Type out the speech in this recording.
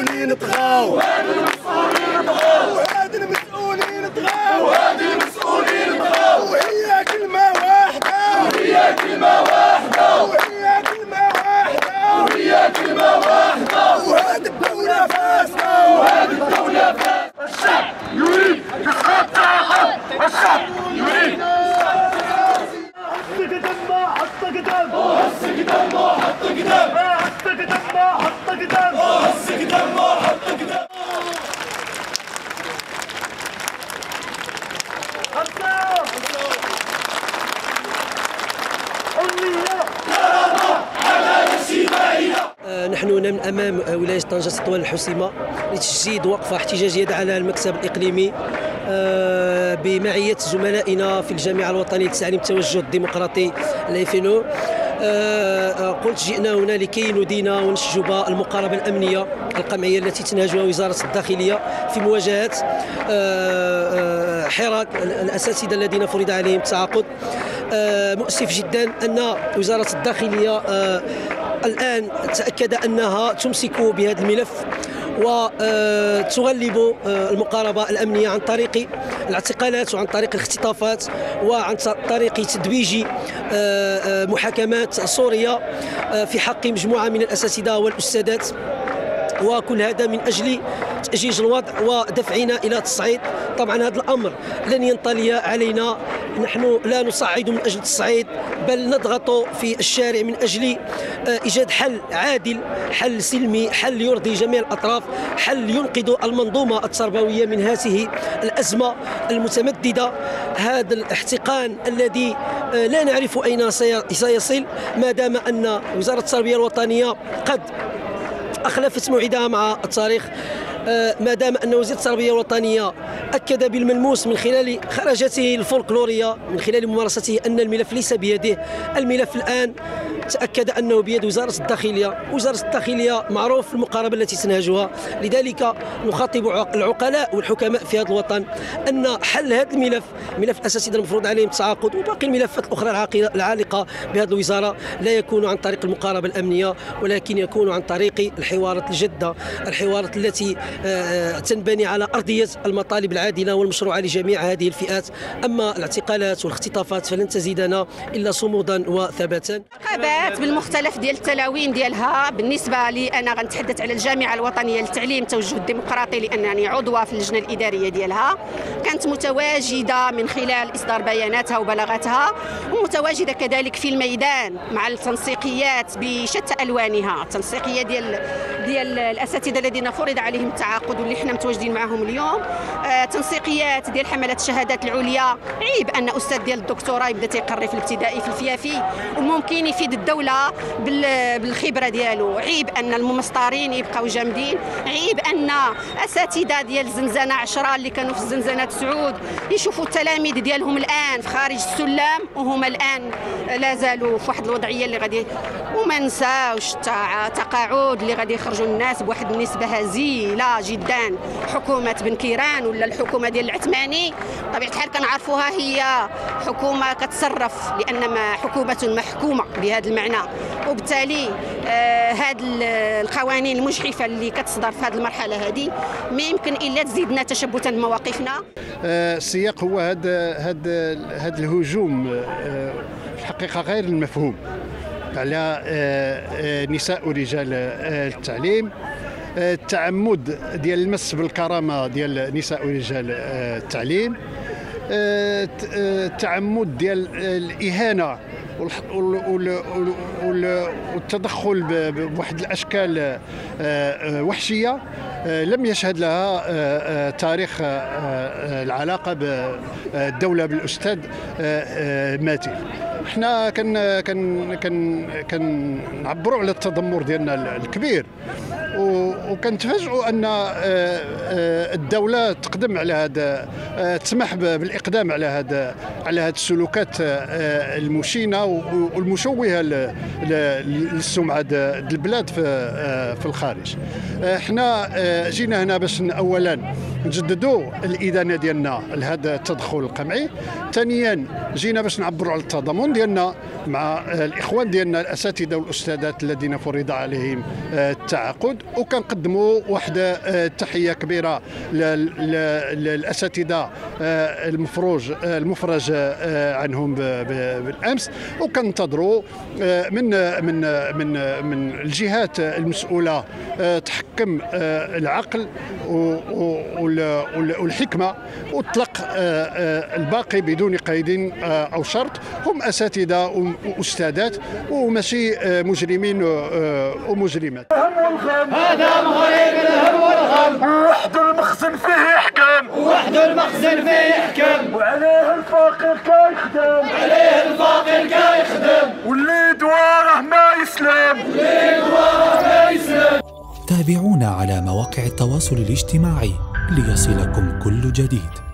المسؤولين طغاو وهادي المسؤولين طغاو وهادي المسؤولين طغاو وهادي المسؤولين طغاو وهي كلمة واحدة وهي كلمة واحدة وهي كلمة واحدة وهي كلمة واحدة وهادي الدولة فاسدة وهادي الدولة فاسدة. الشعب يريد إسقاط تعاقب الشعب يريد إسقاط تعاقب. حط قدم ما حط قدم وهز قدم ما حط قدم نحن امام ولايه طنجه سطوان الحسيمه لتجديد وقفه احتجاجيه على المكتب الاقليمي بمعيه زملائنا في الجامعه الوطنيه لتعليم التوجه الديمقراطي الافينو. قلت جئنا هنا لكي ندين ونشجب المقاربه الامنيه القمعيه التي تنهجها وزاره الداخليه في مواجهه حراك الاساتذه الذين فرض عليهم التعاقد. مؤسف جدا ان وزاره الداخليه الآن تأكد أنها تمسك بهذا الملف وتغلب المقاربة الأمنية عن طريق الاعتقالات وعن طريق الاختطافات وعن طريق تدويج محاكمات سورية في حق مجموعة من الأساتذة والأستاذات، وكل هذا من أجل تأجيج الوضع ودفعنا إلى تصعيد. طبعا هذا الأمر لن ينطلي علينا، نحن لا نصعد من أجل التصعيد بل نضغط في الشارع من أجل إيجاد حل عادل، حل سلمي، حل يرضي جميع الأطراف، حل ينقذ المنظومة التربوية من هذه الأزمة المتمددة. هذا الاحتقان الذي لا نعرف أين سيصل ما دام أن وزارة التربية الوطنية قد أخلفت موعدها مع التاريخ، ما دام أن وزير التربية الوطنية أكد بالملموس من خلال خرجته الفولكلورية من خلال ممارسته أن الملف ليس بيده. الملف الآن تأكد أنه بيد وزارة الداخلية، وزارة الداخلية معروف المقاربة التي تنهجها. لذلك نخاطب العقلاء والحكماء في هذا الوطن أن حل هذا الملف، ملف الأساتذة المفروض عليهم التعاقد وباقي الملفات الأخرى العالقة بهذه الوزارة، لا يكون عن طريق المقاربة الأمنية ولكن يكون عن طريق الحوارات الجادة، الحوارات التي تنبني على أرضية المطالب العادلة والمشروعة لجميع هذه الفئات. أما الاعتقالات والاختطافات فلن تزيدنا إلا صمودا وثباتا. بالمختلف ديال التلاوين ديالها بالنسبه لي انا غنتحدث على الجامعه الوطنيه للتعليم التوجه الديمقراطي لانني عضوه في اللجنه الاداريه ديالها، كانت متواجده من خلال اصدار بياناتها وبلاغاتها ومتواجده كذلك في الميدان مع التنسيقيات بشتى الوانها، التنسيقيه ديال الاساتذه الذين فرض عليهم التعاقد واللي حنا متواجدين معهم اليوم، تنسيقيات ديال حملات الشهادات العليا. عيب ان استاذ ديال الدكتوراه يبدا تيقري في الابتدائي في الفيافي وممكن يفيد الدولة بالخبرة ديالو. عيب أن الممسطرين يبقاو جامدين، عيب أن أساتذة ديال الزنزانة 10 اللي كانوا في الزنزانة 9 يشوفوا التلاميذ ديالهم الآن في خارج السلام وهما الآن لا زالوا في واحد الوضعية اللي غادي، وما نساوش التقاعد اللي غادي يخرجوا الناس بواحد النسبة هزيلة جدا. حكومة بن كيران ولا الحكومة ديال العثماني طبيعة الحال كنعرفوها هي حكومة كتصرف لأن ما حكومة محكومة بهذا المعنى، وبالتالي هاد القوانين المجحفه اللي كتصدر في هذه المرحله هذه ما يمكن الا تزيدنا تشبثا بمواقفنا. السياق هو هاد الهجوم في الحقيقه غير المفهوم على نساء ورجال التعليم، التعمد ديال المس بالكرامه ديال نساء ورجال التعليم، التعمد ديال الاهانه والتدخل بواحد الأشكال وحشية لم يشهد لها تاريخ العلاقة بالدولة بالأستاذ ماتي. حنا كنعبروا على التذمر ديالنا الكبير وكنتفاجئوا ان الدوله تقدم على هذا، تسمح بالاقدام على هذا السلوكات المشينه والمشوهه للسمعه البلاد في الخارج. حنا جينا هنا باش اولا نجددوا الادانه ديالنا لهذا التدخل القمعي، ثانيا جينا باش نعبروا على التضامن ديالنا مع الاخوان ديالنا الاساتذه والاستاذات الذين فرض عليهم التعاقد، موجود. وكنقدموا واحد التحيه كبيره للاساتذه المفرج عنهم بالامس، وكنتظروا من من من من الجهات المسؤوله تحكم العقل والحكمه وتطلق الباقي بدون قيد او شرط. هم اساتذه واستاذات وماشي مجرمين ومجرمات. هذا مغرب الهم والغم، وحده المخزن فيه يحكم، وحده المخزن فيه يحكم، وعليه الفقير كيخدم، عليه الفقير كيخدم، واللي دواره ما يسلم، واللي دواره ما يسلم. تابعونا على مواقع التواصل الاجتماعي ليصلكم كل جديد.